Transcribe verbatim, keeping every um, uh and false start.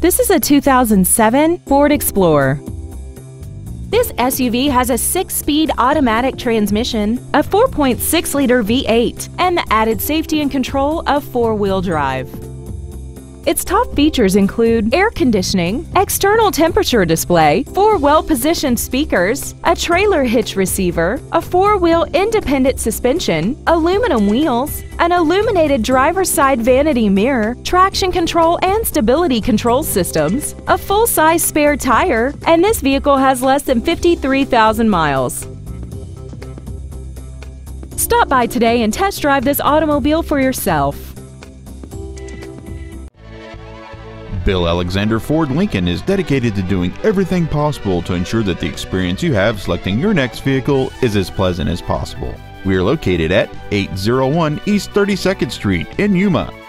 This is a two thousand seven Ford Explorer. This S U V has a six-speed automatic transmission, a four point six liter V eight, and the added safety and control of four-wheel drive. Its top features include air conditioning, external temperature display, four well-positioned speakers, a trailer hitch receiver, a four-wheel independent suspension, aluminum wheels, an illuminated driver's side vanity mirror, traction control and stability control systems, a full-size spare tire, and this vehicle has less than fifty-three thousand miles. Stop by today and test drive this automobile for yourself. Bill Alexander Ford Lincoln is dedicated to doing everything possible to ensure that the experience you have selecting your next vehicle is as pleasant as possible. We are located at eight oh one East thirty-second Street in Yuma.